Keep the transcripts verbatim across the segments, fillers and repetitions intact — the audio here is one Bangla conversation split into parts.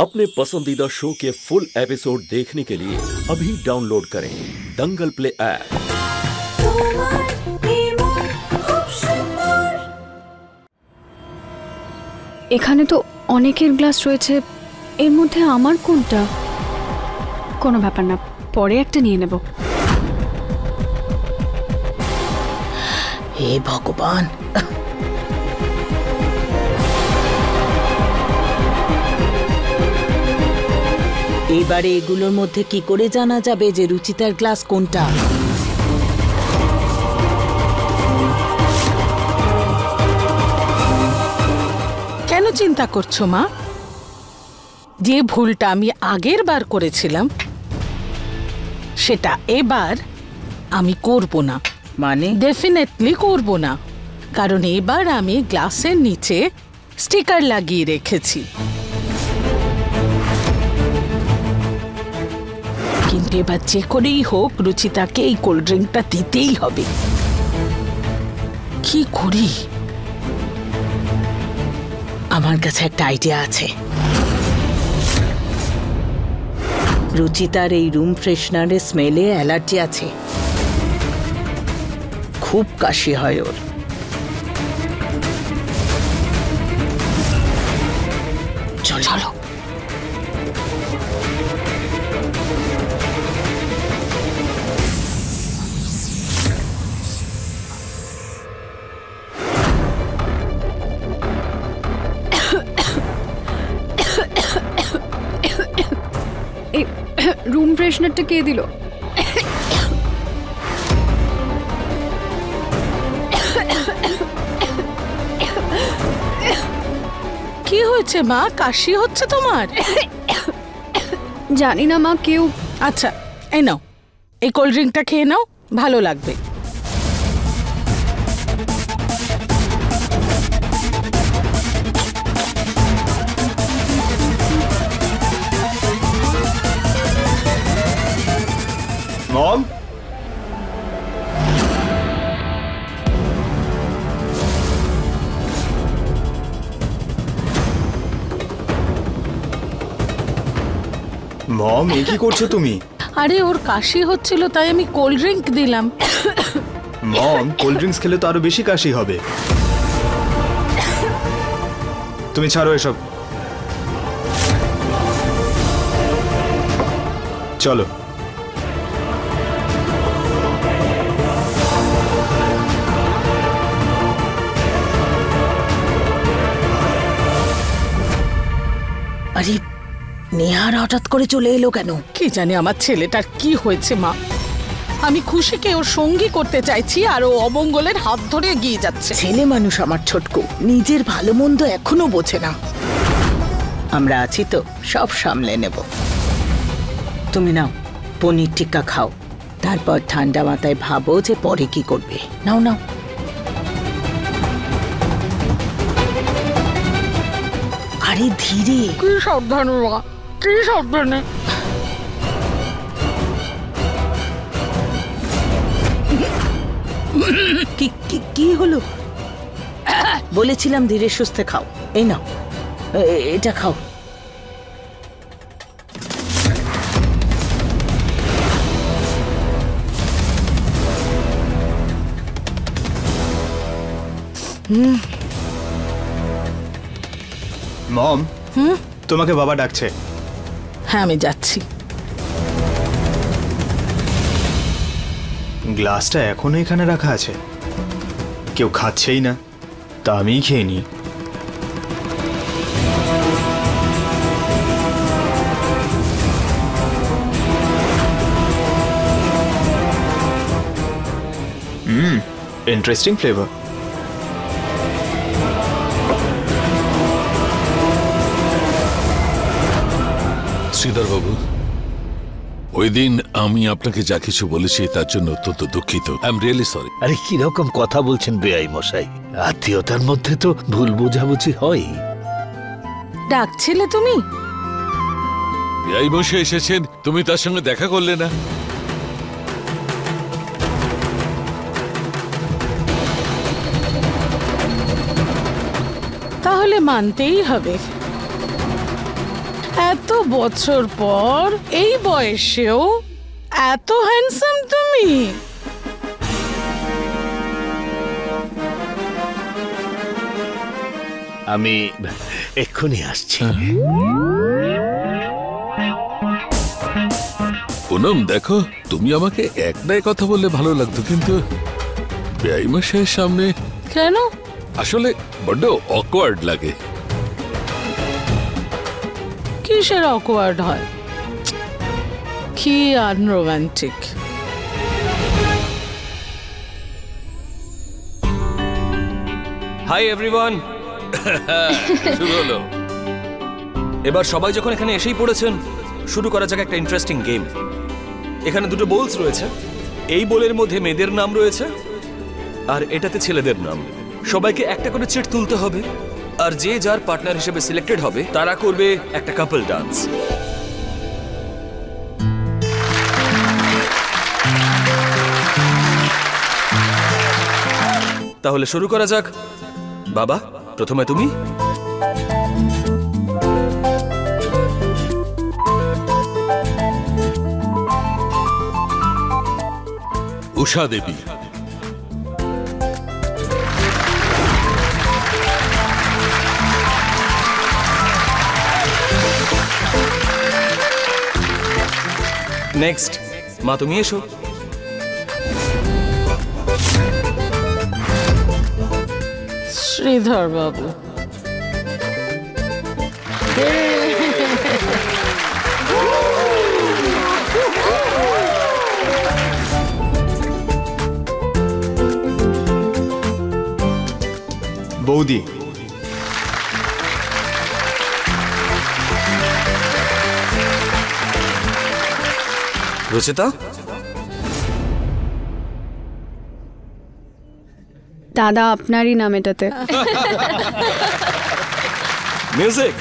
अपने पसंदीदा शो के फुल एपिसोड देखने के लिए अभी डाउनलोड करें दंगल प्ले ऐप। এখানে তো অনেকের গ্লাস রয়েছে, এর মধ্যে আমার কোনটা? কোনো ব্যাপার না, পরে একটা নিয়ে নেব। হে ভগবান, এবারে এগুলোর মধ্যে কি করে জানা যাবে যে রুচিতার গ্লাস কোনটা? কেন চিন্তা করছো মা? যে ভুলটা আমি আগের বার করেছিলাম সেটা এবার আমি করব না, মানে ডেফিনেটলি করব না, কারণ এবার আমি গ্লাসের নিচে স্টিকার লাগিয়ে রেখেছি। কিন্তু এবার যে করেই হোক রুচিতাকে এই কোল্ড ড্রিঙ্কটা দিতেই হবে। কি করি? আমার কাছে একটা আইডিয়া আছে। রুচিতার এই রুম ফ্রেশনারের স্মেলে অ্যালার্জি আছে, খুব কাশি হয় ওর। চলো রুম ফ্রেশনারটা কে দিল? কি হয়েছে মা, কাশি হচ্ছে তোমার? জানি না মা, কেউ। আচ্ছা এই নাও, এই কোল্ড ড্রিঙ্কটা খেয়ে নাও, ভালো লাগবে। Mom? Mom, এই কি করছো তুমি? আরে ওর কাশি হচ্ছিল তাই আমি কোল্ড ড্রিঙ্ক দিলাম। Mom, কোল্ড ড্রিঙ্কস খেলে তো আরো বেশি কাশি হবে। তুমি ছাড়ো এসব, চলো। আরে নেহার হঠাৎ করে চলে এলো কেন? কি জানি আমার ছেলেটার কি হয়েছে মা। আমি খুশিকে ওর সঙ্গী করতে চাইছি আর ও অমঙ্গলের হাত ধরে এগিয়ে যাচ্ছে। ছেলে মানুষ আমার ছোটকু, নিজের ভালো মন্দ এখনো বোঝে না। আমরা আছি তো, সব সামলে নেব। তুমি নাও পনির টিক্কা খাও, তারপর ঠান্ডা মাথায় ভাবো যে পরে কি করবে। নাও নাও। আরে ধীরে, কি সাবধানে বাবা, কি সাবধানে। কি কি কি হলো? বলেছিলাম ধীরে সুস্থে খাও। এই নাও, এটা খাও। হুম। মম, হুম, তোমাকে বাবা ডাকছে। হ্যাঁ আমি যাচ্ছি। গ্লাসটা এখনো এখানে রাখা আছে, কেউ খাচ্ছেই না, তা আমি খেয়ে নি। হুম, ইন্টারেস্টিং ফ্লেভার। শ্রীধর বাবু, ওই দিন আমি আপনাকে যা কিছু বলেছি তার জন্য অত্যন্ত দুঃখিত। I am really sorry. আরে কি রকম কথা বলছেন বেআই মশাই, আত্মীয়তার মধ্যে তো ভুল বোঝাবুঝি হয়। ডাকছিলে তুমি? বেআই মশাই এসেছেন, তুমি তার সঙ্গে দেখা করলে না? তাহলে মানতেই হবে। এত বছর পর এই বয়সেও এত হ্যান্ডসাম তুমি। আমি এক্ষুনি আসছি। পুনম, দেখো তুমি আমাকে একটাই কথা বললে ভালো লাগতো, কিন্তু বেয়াইমশাইয়ের সামনে কেন? আসলে বড্ড অকওয়ার্ড লাগে। কিসের অকওয়ার্ড হয়? কি আনরোম্যান্টিক। হাই এভরিওয়ান, শুরু হলো। এবার সবাই যখন এখানে এসেই পড়েছেন, শুরু করা যাক একটা ইন্টারেস্টিং গেম। এখানে দুটো বোলস রয়েছে, এই বোলের মধ্যে মেয়েদের নাম রয়েছে আর এটাতে ছেলেদের নাম। সবাইকে একটা করে চিট তুলতে হবে, আর যে যার পার্টনার হিসেবে সিলেক্টেড হবে তারা করবে একটা কাপল ডান্স। তাহলে শুরু করা যাক। বাবা, প্রথমে তুমি। উষা দেবী। নেক্সট, মা তুমি এসো। শ্রীধর বাবু। বৌদি। রচিতা। দাদা, আপনারই নাম এটাতে। মিউজিক।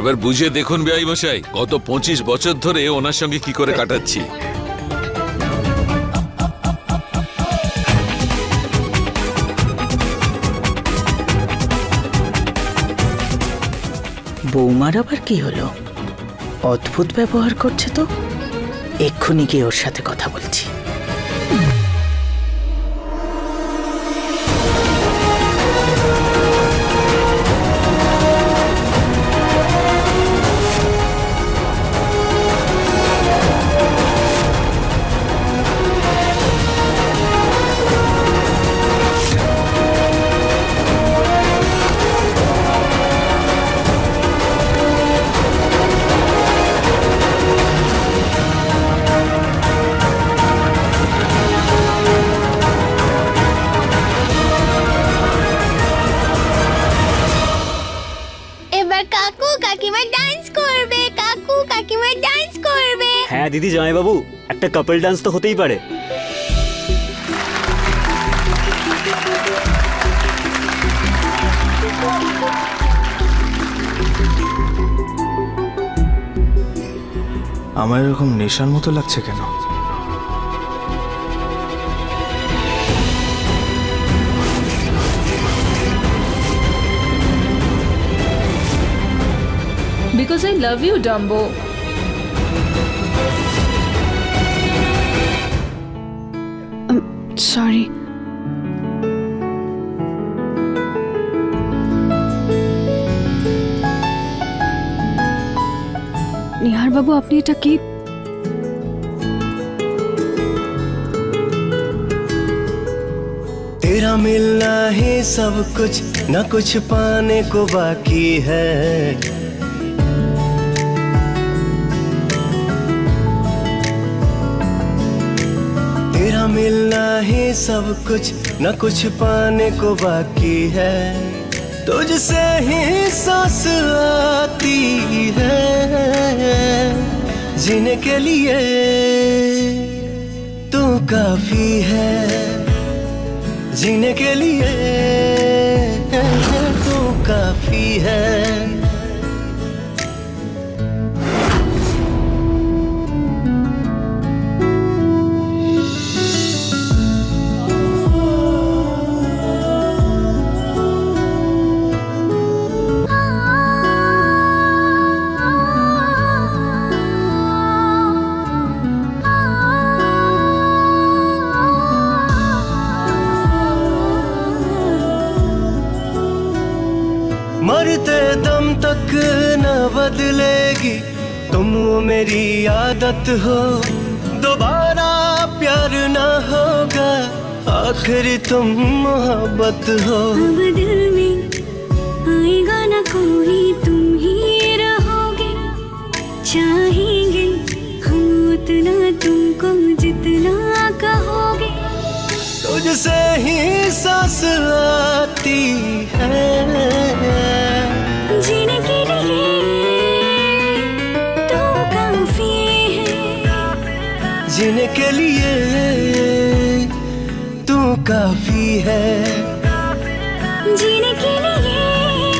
এবার বুঝে দেখুন বেয়াই মশাই, গত পঁচিশ বছর ধরে ওনার সঙ্গে কি করে কাটাচ্ছি। বৌমার আবার কি হলো? অদ্ভুত ব্যবহার করছে তো। এক্ষুনি গিয়ে ওর সাথে কথা বলছি। দিদি, জামাইবাবু, একটা কাপল ডান্স তো হতেই পারে। আমার এরকম নেশার মতো লাগছে কেন? Because I love you, Dumbo. Sorry. Nihar বাবু, আপনি এটা কি? तेरा मिलना ही सब कुछ ना कुछ पाने को बाकी है। तेरा मिलना ही सब कुछ ना कुछ पाने को बाकी है। तुझसे ही सांस आती है जीने के लिए तू काफी है। जीने के लिए तू काफी है। मरते दम तक न बदलेगी तुम मेरी आदत हो। दोबारा प्यार ना होगा आखिर तुम मोहब्बत हो। अब दिल में आएगा ना कोई तुम ही रहोगे। चाहेंगे हम उतना तुमको जितना कहोगे। तुझसे ही सांस आती है। जीने के लिए तू काफी है। जीने के लिए तू काफी है। जीने के लिए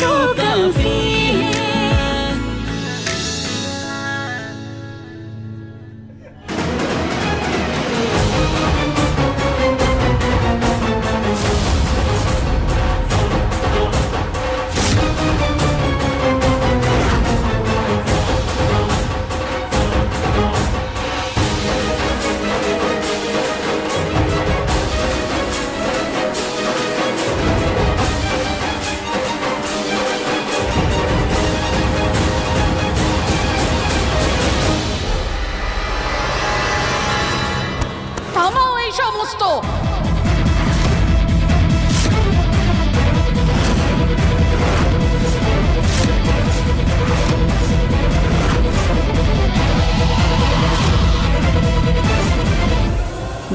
तू काफी है।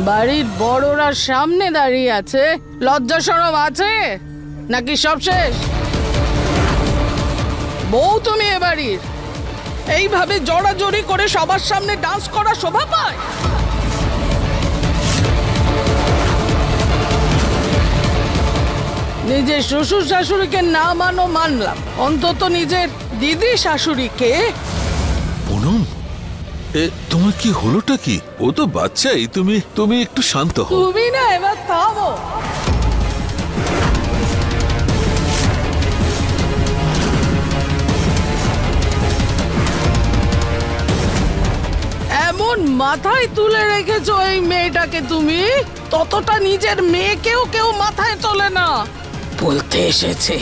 বাড়ির বড়রা সামনে দাঁড়িয়ে আছে, লজ্জা শরম আছে নাকি সব শেষ? বউ তুমি এ বাড়ির, এইভাবে জড়াজড়ি করে সবার সামনে ডান্স করা শোভা পায়? নিজের শ্বশুর শাশুড়িকে না মানো মানলাম, অন্তত নিজের দিদি শাশুড়িকে। পুনম, এ তোমার কি হলোটা কি? ও তো বাচ্চাই। তুমি তুমি একটু শান্ত হও। তুমি না এবার থামো। এমন মাথায় তুলে রেখেছো এই মেয়েটাকে তুমি, ততটা নিজের মেয়েকেও কেউ মাথায় তোলে না। বলতে এসেছে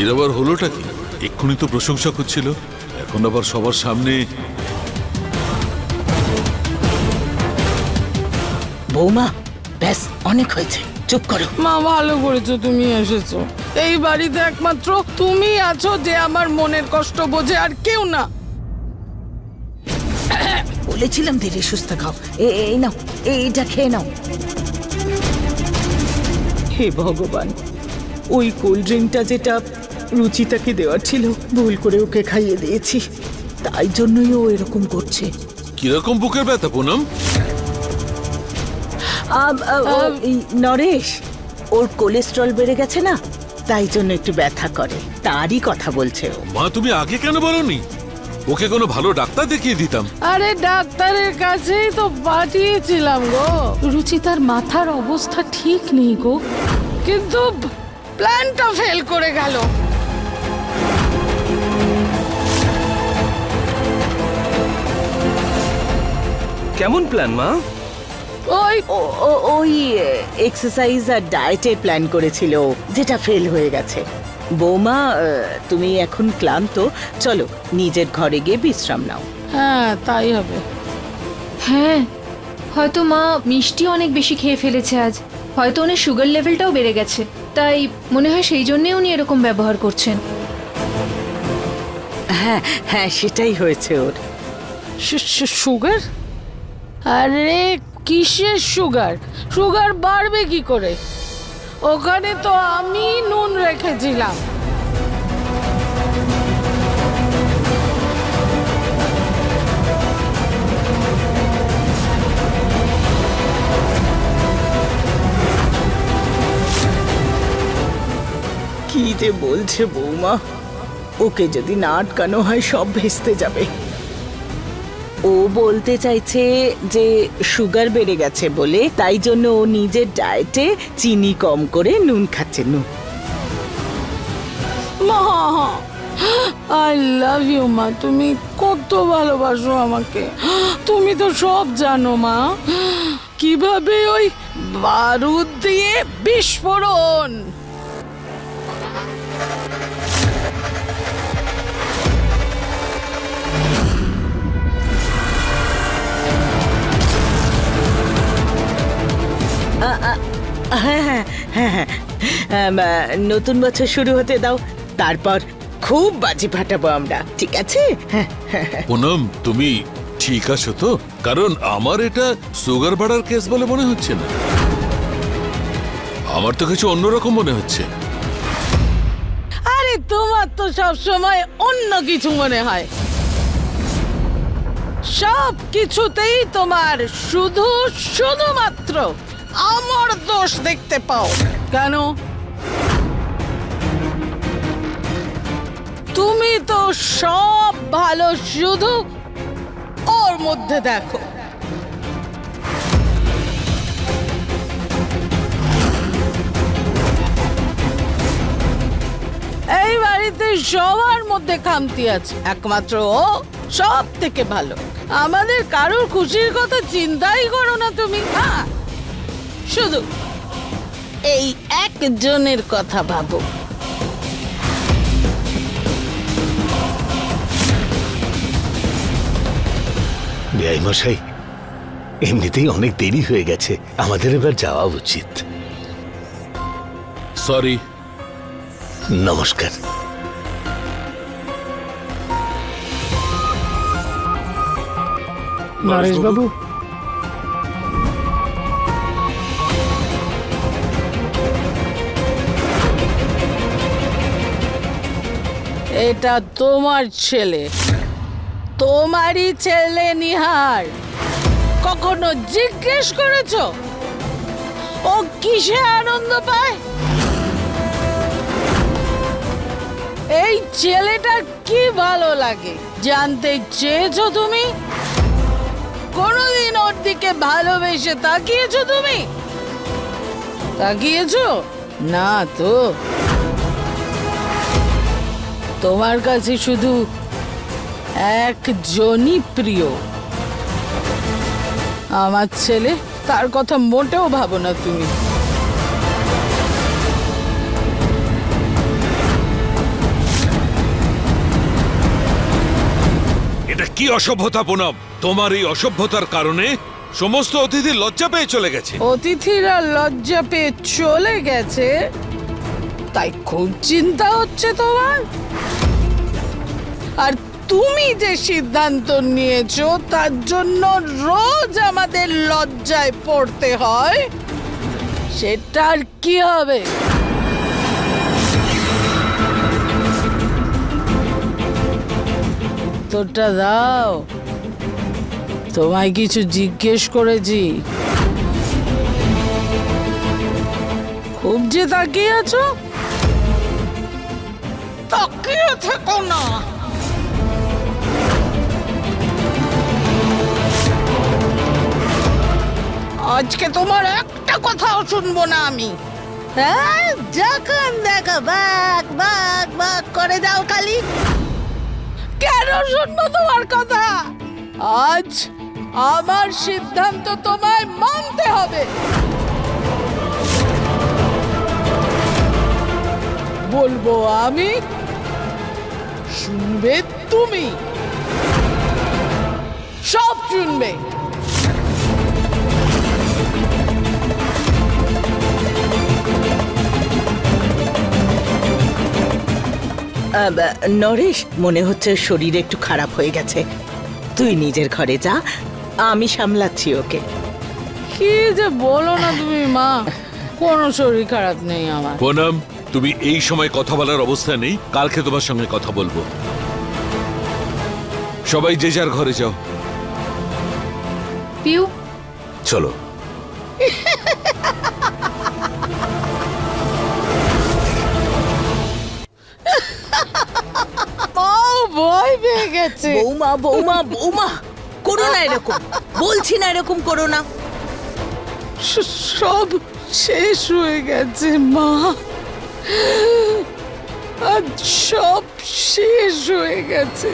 এর আবার হলোটা কি? এক্ষুনি তো প্রশংসা করছিল, এখন আবার সবার সামনে। বৌমা, ব্যাস অনেক হয়েছে, চুপ করো। মা, ভালো করেছো তুমি এসেছো। এই বাড়িতে একমাত্র তুমি আছো যে আমার মনের কষ্ট বোঝে, আর কেউ না। বলেছিলাম ধীরে সুস্থ খাও, এই নাও, এইটা খেয়ে নাও। হে ভগবান, ওই কোল্ড ড্রিঙ্কটা যেটা রুচিটাকে দেওয়ার ছিল ভুল করে ওকে খাইয়ে দিয়েছি, তাই জন্যই ও এরকম করছে। কিরকম বুকের ব্যথা পুনম? নরেশ, ওর কোলেস্ট্রল বেড়ে গেছে না, তাই জন্য একটু ব্যথা করে, তারই কথা বলছে ও। মা, তুমি আগে কেন বলনি? ওকে কোনো ভালো ডাক্তার দেখিয়ে দিতাম। আরে ডাক্তারের কাছেই তো পাঠিয়েছিলাম গো। রুচিতার মাথার অবস্থা ঠিক নেই গো, কিন্তু প্ল্যানটা ফেল করে গেল। কেমন প্ল্যান মা? ওই ওই এক্সারসাইজ আর ডায়েটের প্ল্যান করেছিল, যেটা ফেল হয়ে গেছে। বৌমা, তুমি এখন ক্লান্ত, চলো নিজের ঘরে গিয়ে বিশ্রাম নাও। হ্যাঁ, তাই হবে। হ্যাঁ, হয়তো মা মিষ্টি অনেক বেশি খেয়ে ফেলেছে আজ, হয়তো ওনার সুগার লেভেলটাও বেড়ে গেছে, তাই মনে হয় সেই জন্যে উনি এরকম ব্যবহার করছেন। হ্যাঁ হ্যাঁ সেটাই হয়েছে ওর। সুগার? আরে কিসের সুগার? সুগার বাড়বে কি করে? ওখানে তো আমি নুন রেখেছিলাম। কি যে বলছে বৌমা, ওকে যদি না আটকানো হয় সব ভেস্তে যাবে। ও বলতে চাইছে যে সুগার বেড়ে গেছে বলে তাই জন্য ও নিজের ডায়েটে চিনি কম করে নুন খাচ্ছে। নুন আই লাভ ইউ মা, তুমি কত ভালোবাসো আমাকে, তুমি তো সব জানো মা। কিভাবে ওই বারুদ দিয়ে বিস্ফোরণ! হ্যাঁ হ্যাঁ হ্যাঁ, নতুন বছর শুরু হতে দাও, তারপর খুব বাজি ফাটাবো আমরা, ঠিক আছে? পুনম, তুমি ঠিক আছো তো? কারণ আমার এটা সুগার বাড়ার কেস বলে মনে হচ্ছে না, আমার তো কিছু অন্যরকম মনে হচ্ছে। আরে তোমার তো সব সময় অন্য কিছু মনে হয়, সব কিছুতেই তোমার শুধু শুধুমাত্র আমার দোষ দেখতে পাও। কেন? তুমি তো সব ভালো, শুধু ওর মধ্যে দেখো। এই বাড়িতে সবার মধ্যে খামতি আছে, একমাত্র ও সব থেকে ভালো। আমাদের কারোর খুশির কথা চিন্তাই করো না তুমি, শুধু এই একজনের কথা ভাবো। বেআই মশাই, এমনিতেই অনেক দেরি হয়ে গেছে, আমাদের এবার যাওয়া উচিত। সরি, নমস্কার। নরেশ বাবু, এটা তোমার ছেলে, তোমারই ছেলে নিহার। কখনো জিজ্ঞেস করেছো ও কিসে আনন্দ পায়? এই ছেলেটার কি ভালো লাগে জানতে চেয়েছো তুমি? কোনোদিন ওর দিকে ভালোবেসে তাকিয়েছো তুমি? তাকিয়েছো না তো। তোমার কাছে শুধু একজনই প্রিয়, আমার ছেলে। তার কথা মোটেও ভাবো না তুমি। এটা কি অসভ্যতা পুনম! তোমার এই অসভ্যতার কারণে সমস্ত অতিথি লজ্জা পেয়ে চলে গেছে। অতিথিরা লজ্জা পেয়ে চলে গেছে তাই খুব চিন্তা হচ্ছে তোমার। আর তুমি যে সিদ্ধান্ত নিয়েছো তার জন্য রোজ আমাদের লজ্জায় পড়তে হয়, সেটা আর কি হবে? উত্তরটা দাও। তোমায় কিছু জিজ্ঞেস করেছি, খুব যে তাকিয়ে আছো, তাকিয়ে থাকো না। আজকে তোমার একটা কথাও শুনবো না আমি। হ্যাঁ, যখন দেখো বাক বাক বাক করে যাও খালি। কেন শুনবো তোমার কথা? আজ আমার সিদ্ধান্ত তোমায় মানতে হবে। বলবো আমি, শুনবে তুমি, সব শুনবে। নরেশ, মনে হচ্ছে শরীর একটু খারাপ হয়ে গেছে। তুই নিজের ঘরে যা, আমি সামলাচ্ছি ওকে। কি যে বলো না তুমি মা, কোনো শরীর খারাপ নেই আমার। পুনম, তুমি এই সময় কথা বলার অবস্থা নেই, কালকে তোমার সঙ্গে কথা বলবো। সবাই যে যার ঘরে যাও। পিউ, চলো। বৌমা বৌমা বৌমা, করো না এরকম, বলছি না এরকম করো না। সব শেষ হয়ে গেছে মা, আজ সব শেষ হয়ে গেছে।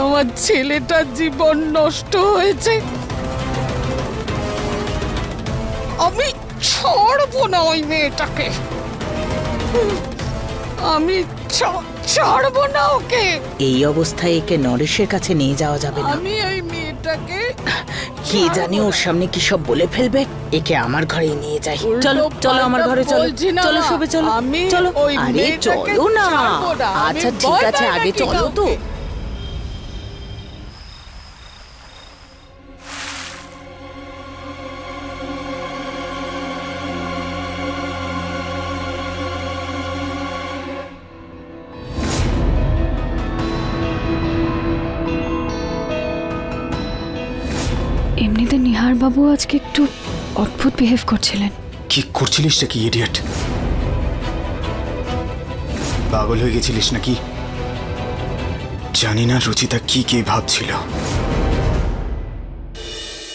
আমার ছেলেটার জীবন নষ্ট হয়েছে, আমি ছাড়বো না ওই মেয়েটাকে, আমি ছাড়বো না ওকে। এই অবস্থায় একে নরেশের কাছে নিয়ে যাওয়া যাবে না। আমি এই মেয়েটাকে কি জানি ওর সামনে কি সব বলে ফেলবে, একে আমার ঘরে নিয়ে যাই। চলো চলো আমার ঘরে চলো, চলো সবে চলো। আমি চলো, আরে চলো না। আচ্ছা ঠিক আছে, আগে চলো তো। এমনিতে নিহার বাবু আজকে একটু অদ্ভুত বিহেভ করছিলেন। কি করছিলিস নাকি ইডিয়ট? পাগল হয়ে গেছিলিস নাকি? জানি না রুচিতা কি কি ভাবছিল।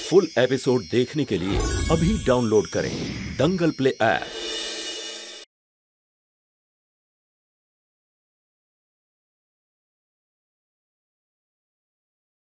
ফুল এপিসোড দেখতে के लिए अभी डाउनलोड करें दंगल प्ले ऐप।